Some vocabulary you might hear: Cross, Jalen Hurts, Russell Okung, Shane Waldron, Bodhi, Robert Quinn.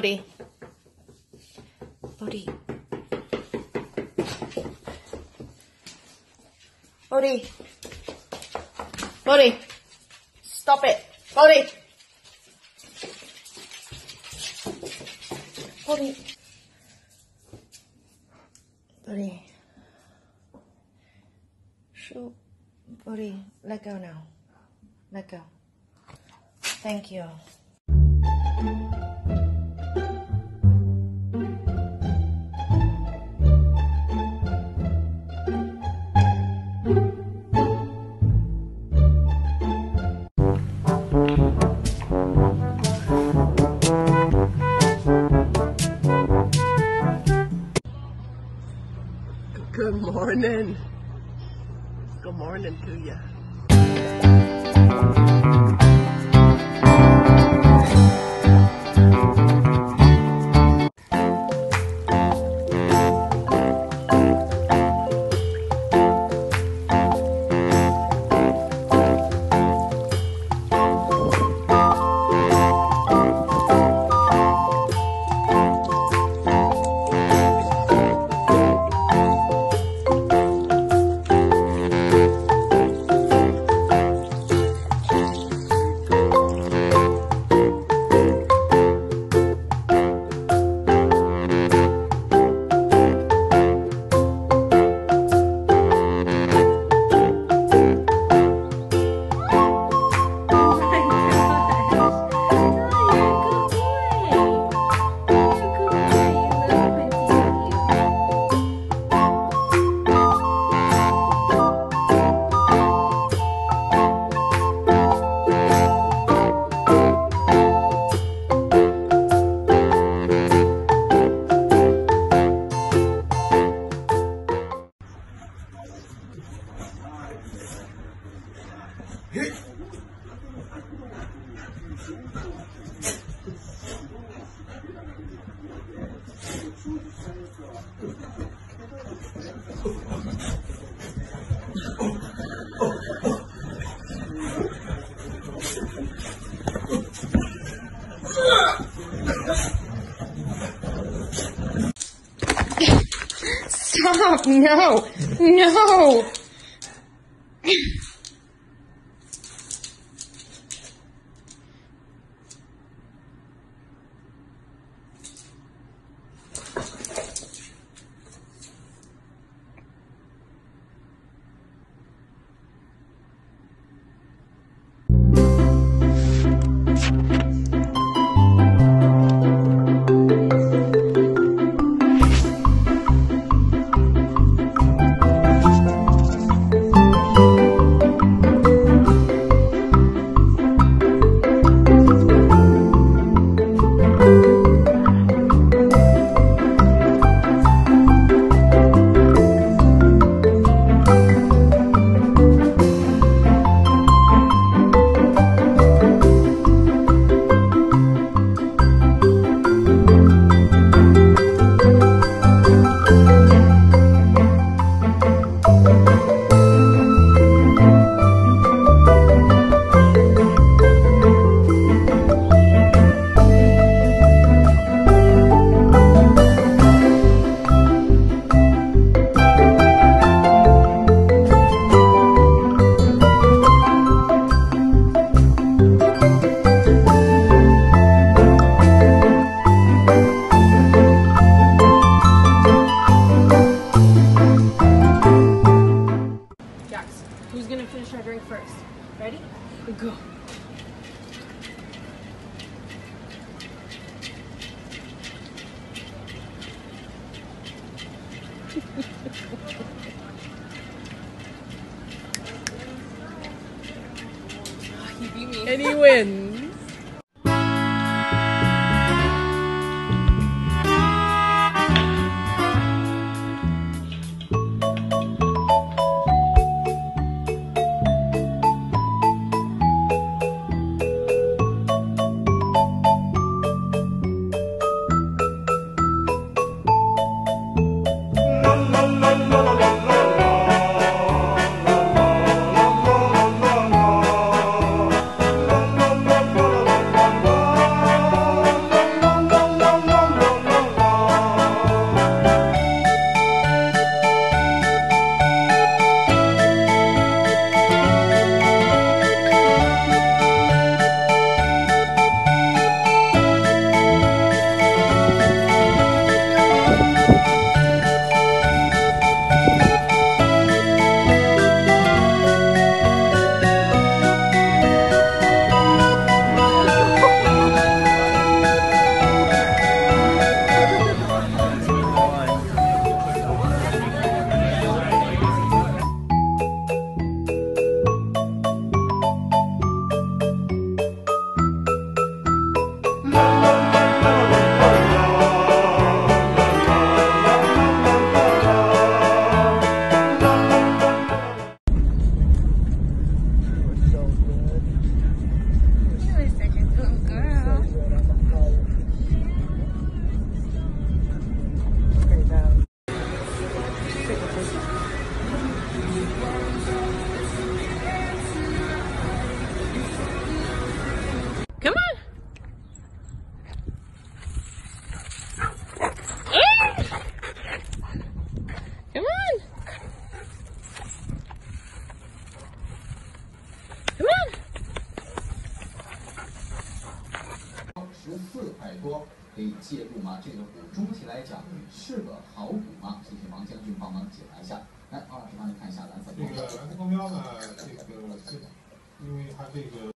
Bodhi. Bodhi. Bodhi. Bodhi. Stop it. Bodhi. Bodhi. Bodhi. Shoot. Bodhi. Let go now. Let go. Thank you. Good morning. Good morning to you. Stop! No! No! Go. He beat me. And he wins. 介入吗？这个股中期来讲是个好股吗？谢谢王将军帮忙解答一下。来，王老师帮你看一下蓝色光标。这个蓝色光标呢，这个因为它这个。